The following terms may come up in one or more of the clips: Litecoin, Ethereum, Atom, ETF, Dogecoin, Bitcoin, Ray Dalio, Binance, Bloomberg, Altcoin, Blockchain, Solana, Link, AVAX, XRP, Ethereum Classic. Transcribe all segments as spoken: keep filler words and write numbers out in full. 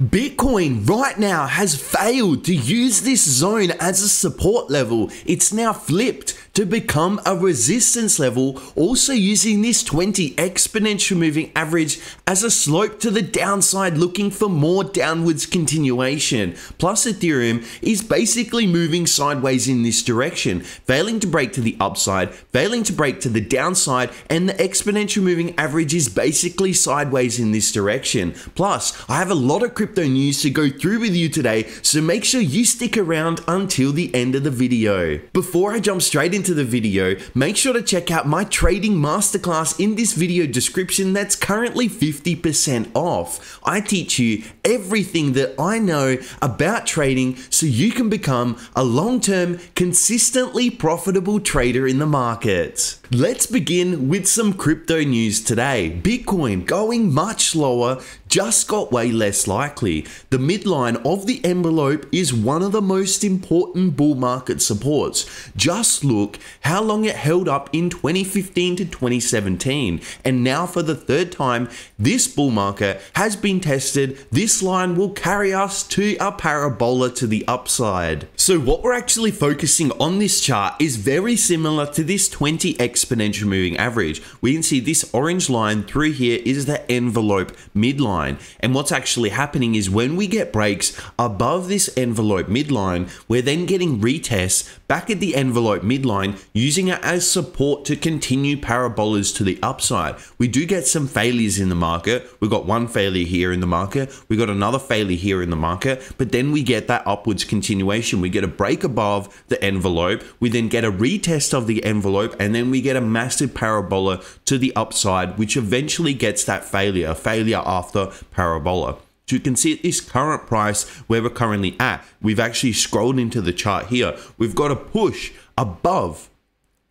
Bitcoin right now has failed to use this zone as a support level. It's now flipped to become a resistance level, also using this twenty exponential moving average as a slope to the downside, looking for more downwards continuation. Plus Ethereum is basically moving sideways in this direction, failing to break to the upside, failing to break to the downside, and the exponential moving average is basically sideways in this direction. Plus, I have a lot of crypto news to go through with you today, so make sure you stick around until the end of the video. Before I jump straight in into the video, make sure to check out my trading masterclass in this video description that's currently fifty percent off. I teach you everything that I know about trading so you can become a long-term, consistently profitable trader in the market. Let's begin with some crypto news today. Bitcoin going much lower just got way less likely. The midline of the envelope is one of the most important bull market supports. Just look how long it held up in twenty fifteen to twenty seventeen. And now for the third time, this bull market has been tested. This line will carry us to a parabola to the upside. So what we're actually focusing on this chart is very similar to this twenty X exponential moving average. We can see this orange line through here is the envelope midline. And what's actually happening is when we get breaks above this envelope midline, we're then getting retests back at the envelope midline, using it as support to continue parabolas to the upside. We do get some failures in the market. We've got one failure here in the market. We got another failure here in the market, but then we get that upwards continuation. We get a break above the envelope. We then get a retest of the envelope, and then we get a massive parabola to the upside, which eventually gets that failure, failure after parabola. So you can see at this current price where we're currently at, we've actually scrolled into the chart here. We've got a push above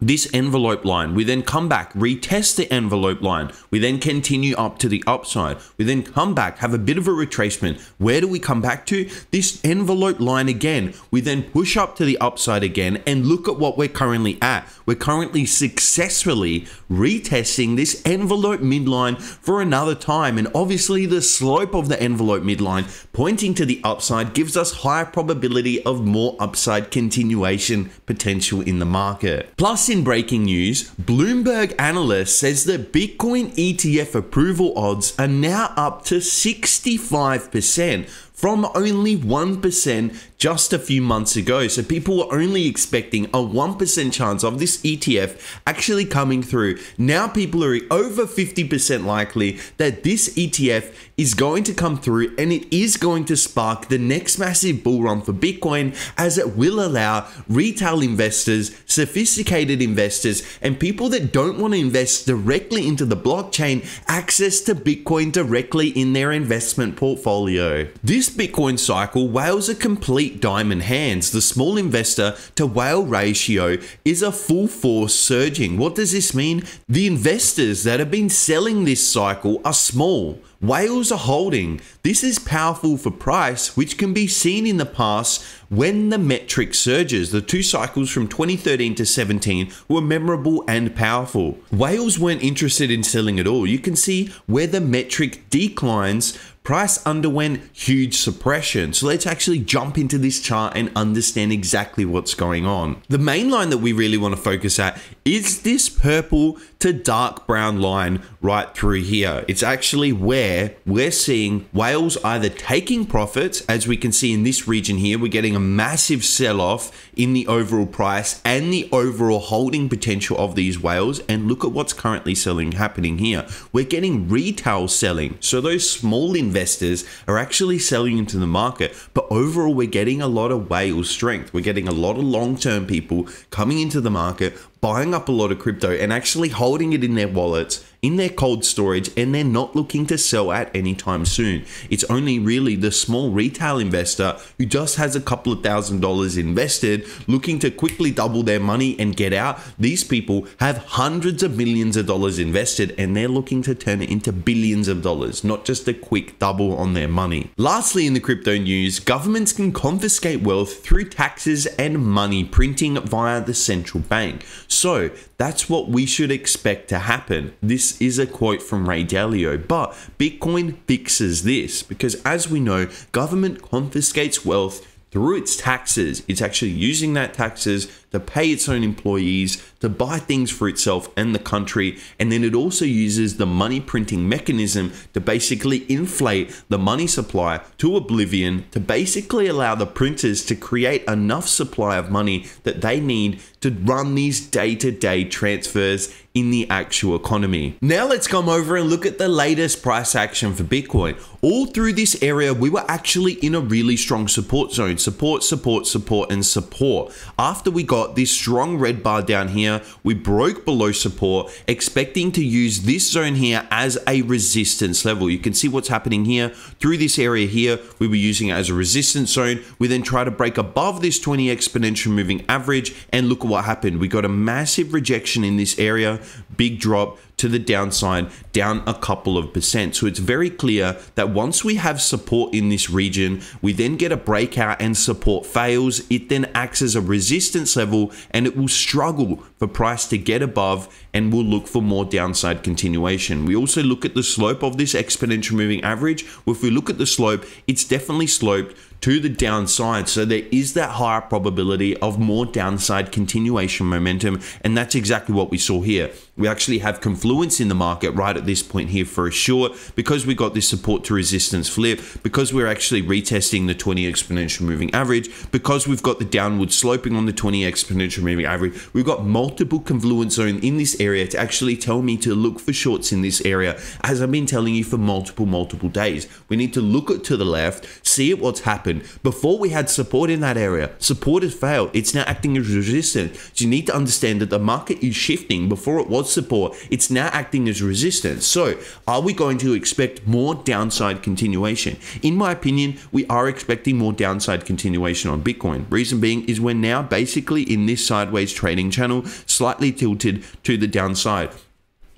this envelope line. We then come back, retest the envelope line. We then continue up to the upside. We then come back, have a bit of a retracement. Where do we come back to? This envelope line again. We then push up to the upside again, and look at what we're currently at. We're currently successfully retesting this envelope midline for another time. And obviously the slope of the envelope midline pointing to the upside gives us higher probability of more upside continuation potential in the market. Plus, in breaking news, Bloomberg analyst says that Bitcoin E T F approval odds are now up to sixty-five percent from only one percent just a few months ago. So people were only expecting a one percent chance of this E T F actually coming through. Now people are over fifty percent likely that this E T F is going to come through, and it is going to spark the next massive bull run for Bitcoin, as it will allow retail investors, sophisticated investors, and people that don't want to invest directly into the blockchain access to Bitcoin directly in their investment portfolio. This Bitcoin cycle whales a complete diamond hands. The small investor to whale ratio is a full force surging. What does this mean? The investors that have been selling this cycle are small. Whales are holding. This is powerful for price, which can be seen in the past when the metric surges. The two cycles from twenty thirteen to seventeen were memorable and powerful. Whales weren't interested in selling at all. You can see where the metric declines, price underwent huge suppression. So let's actually jump into this chart and understand exactly what's going on. The main line that we really want to focus at is this purple to dark brown line right through here. It's actually where we're seeing whales either taking profits, as we can see in this region here, we're getting a massive sell-off in the overall price and the overall holding potential of these whales. And look at what's currently selling happening here. We're getting retail selling. So those small investors investors are actually selling into the market, but overall we're getting a lot of whale strength. We're getting a lot of long-term people coming into the market, buying up a lot of crypto and actually holding it in their wallets, in their cold storage, and they're not looking to sell at any time soon. It's only really the small retail investor who just has a couple of thousand dollars invested, looking to quickly double their money and get out. These people have hundreds of millions of dollars invested, and they're looking to turn it into billions of dollars, not just a quick double on their money. Lastly, in the crypto news, governments can confiscate wealth through taxes and money printing via the central bank. So that's what we should expect to happen. This This is a quote from Ray Dalio, but Bitcoin fixes this because, as we know, government confiscates wealth through its taxes. It's actually using that taxes to pay its own employees, to buy things for itself and the country. And then it also uses the money printing mechanism to basically inflate the money supply to oblivion, to basically allow the printers to create enough supply of money that they need to run these day-to-day transfers in the actual economy. Now let's come over and look at the latest price action for Bitcoin. All through this area, we were actually in a really strong support zone. Support, support, support, and support. After we got this strong red bar down here, we broke below support, expecting to use this zone here as a resistance level. You can see what's happening here. Through this area here, we were using it as a resistance zone. We then try to break above this twenty exponential moving average, and look at what happened. We got a massive rejection in this area, big drop to the downside, down a couple of percent. So it's very clear that once we have support in this region, we then get a breakout and support fails. It then acts as a resistance level and it will struggle for price to get above and will look for more downside continuation. We also look at the slope of this exponential moving average. Well, if we look at the slope, it's definitely sloped to the downside. So there is that higher probability of more downside continuation momentum. And that's exactly what we saw here. We actually have confluence in the market right at this point here for a short, because we got this support to resistance flip, because we're actually retesting the twenty exponential moving average, because we've got the downward sloping on the twenty exponential moving average. We've got multiple confluence zone in this area to actually tell me to look for shorts in this area. As I've been telling you for multiple, multiple days, we need to look it to the left, see what's happening. Before we had support in that area, support has failed. It's now acting as resistance. So you need to understand that the market is shifting. Before it was support, it's now acting as resistance. So are we going to expect more downside continuation? In my opinion, we are expecting more downside continuation on Bitcoin. Reason being is we're now basically in this sideways trading channel, slightly tilted to the downside.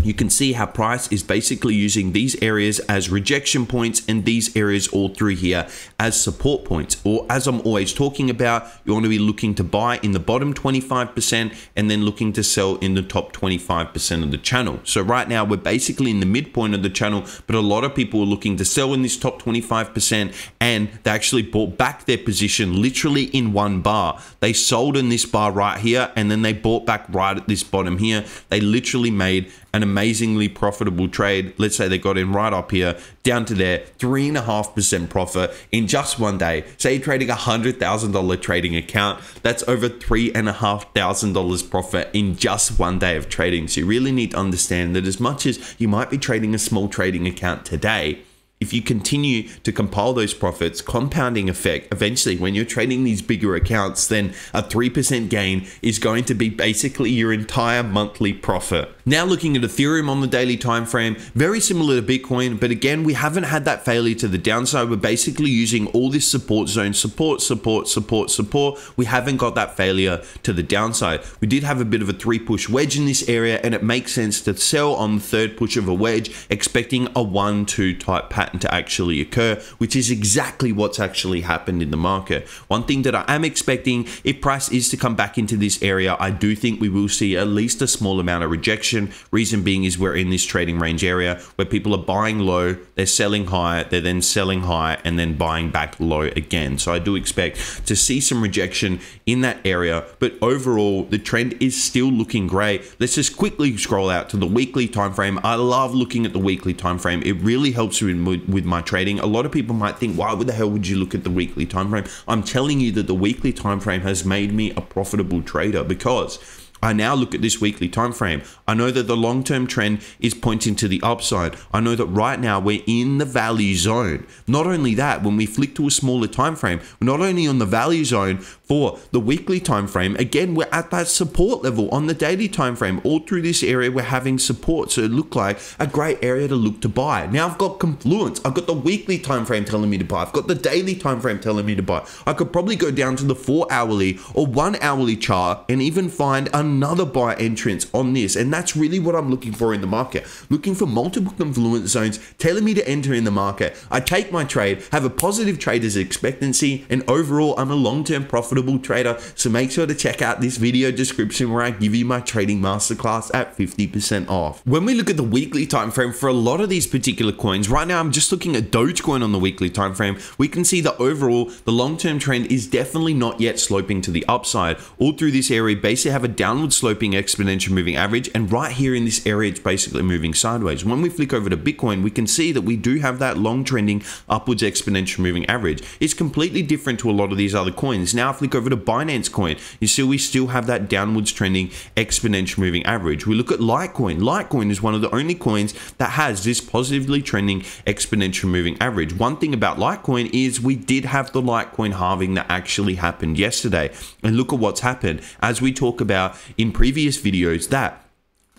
You can see how price is basically using these areas as rejection points and these areas all through here as support points. Or as I'm always talking about, you want to be looking to buy in the bottom twenty-five percent and then looking to sell in the top twenty-five percent of the channel. So right now we're basically in the midpoint of the channel, but a lot of people are looking to sell in this top twenty-five percent, and they actually bought back their position literally in one bar. They sold in this bar right here and then they bought back right at this bottom here. They literally made an amazingly profitable trade. Let's say they got in right up here, down to their three and a half percent profit in just one day. Say you're trading a hundred thousand dollar trading account, that's over three and a half thousand dollars profit in just one day of trading. So you really need to understand that as much as you might be trading a small trading account today, if you continue to compile those profits, compounding effect, eventually when you're trading these bigger accounts, then a three percent gain is going to be basically your entire monthly profit. Now looking at Ethereum on the daily time frame, very similar to Bitcoin, but again, we haven't had that failure to the downside. We're basically using all this support zone, support, support, support, support. We haven't got that failure to the downside. We did have a bit of a three push wedge in this area, and it makes sense to sell on the third push of a wedge, expecting a one, two type pattern to actually occur, which is exactly what's actually happened in the market. One thing that I am expecting, if price is to come back into this area, I do think we will see at least a small amount of rejection. Reason being is we're in this trading range area where people are buying low, they're selling high, they're then selling high and then buying back low again. So I do expect to see some rejection in that area, but overall the trend is still looking great. Let's just quickly scroll out to the weekly time frame. I love looking at the weekly time frame. It really helps me with with my trading. A lot of people might think, why the hell would you look at the weekly time frame? I'm telling you that the weekly time frame has made me a profitable trader, because I now look at this weekly time frame. I know that the long-term trend is pointing to the upside. I know that right now we're in the value zone. Not only that, when we flick to a smaller time frame, we're not only on the value zone for the weekly time frame, again, we're at that support level on the daily time frame. All through this area, we're having support, so it looked like a great area to look to buy. Now I've got confluence. I've got the weekly time frame telling me to buy. I've got the daily time frame telling me to buy. I could probably go down to the four hourly or one hourly chart and even find another another buy entrance on this. And that's really what I'm looking for in the market. Looking for multiple confluence zones telling me to enter in the market. I take my trade, have a positive trader's expectancy, and overall, I'm a long-term profitable trader. So make sure to check out this video description where I give you my trading masterclass at fifty percent off. When we look at the weekly time frame for a lot of these particular coins, right now I'm just looking at Dogecoin on the weekly time frame. We can see that overall, the long-term trend is definitely not yet sloping to the upside. All through this area, basically have a downward sloping exponential moving average, and right here in this area, it's basically moving sideways. When we flick over to Bitcoin, we can see that we do have that long trending upwards exponential moving average. It's completely different to a lot of these other coins. Now, flick over to Binance coin, you see we still have that downwards trending exponential moving average. We look at Litecoin. Litecoin is one of the only coins that has this positively trending exponential moving average. One thing about Litecoin is we did have the Litecoin halving that actually happened yesterday. And look at what's happened. As we talk about in previous videos, that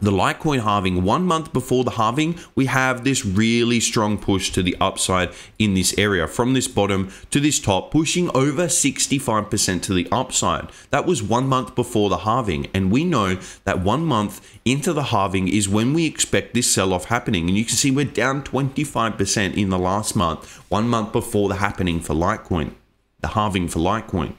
the Litecoin halving, one month before the halving, we have this really strong push to the upside in this area from this bottom to this top, pushing over sixty-five percent to the upside. That was one month before the halving. And we know that one month into the halving is when we expect this sell-off happening. And you can see we're down twenty-five percent in the last month, one month before the happening for Litecoin, the halving for Litecoin.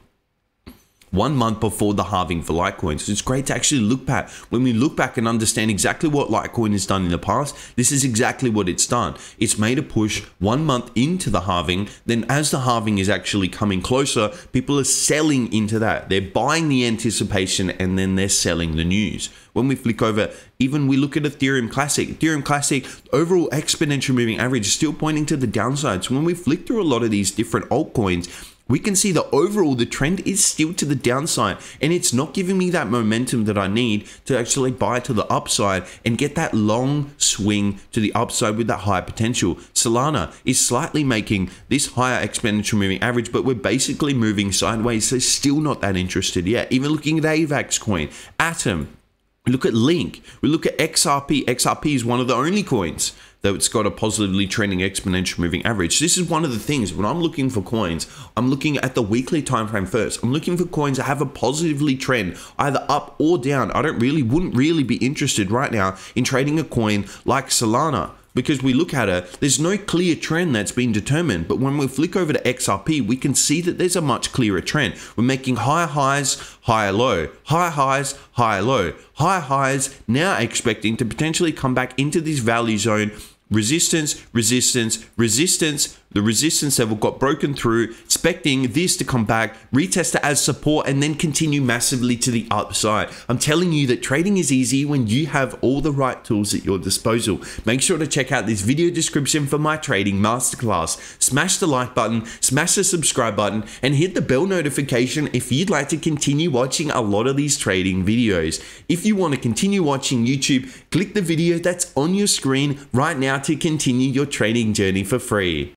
One month before the halving for Litecoin. So it's great to actually look back. When we look back and understand exactly what Litecoin has done in the past, this is exactly what it's done. It's made a push one month into the halving. Then as the halving is actually coming closer, people are selling into that. They're buying the anticipation and then they're selling the news. When we flick over, even we look at Ethereum Classic. Ethereum Classic, overall exponential moving average is still pointing to the downside. So when we flick through a lot of these different altcoins, we can see that overall the trend is still to the downside, and it's not giving me that momentum that I need to actually buy to the upside and get that long swing to the upside with that high potential. Solana is slightly making this higher exponential moving average, but we're basically moving sideways, so still not that interested yet. Even looking at AVAX coin, Atom, we look at Link, we look at X R P. X R P is one of the only coins that it's got a positively trending exponential moving average. This is one of the things when I'm looking for coins, I'm looking at the weekly time frame first. I'm looking for coins that have a positively trend either up or down. I don't really, wouldn't really be interested right now in trading a coin like Solana, because we look at it, there's no clear trend that's been determined. But when we flick over to X R P, we can see that there's a much clearer trend. We're making higher highs, higher low, higher highs, higher low, higher highs, now expecting to potentially come back into this value zone. Resistance, resistance, resistance, the resistance level got broken through, expecting this to come back, retest it as support, and then continue massively to the upside. I'm telling you that trading is easy when you have all the right tools at your disposal. Make sure to check out this video description for my trading masterclass. Smash the like button, smash the subscribe button, and hit the bell notification if you'd like to continue watching a lot of these trading videos. If you want to continue watching YouTube, click the video that's on your screen right now to continue your trading journey for free.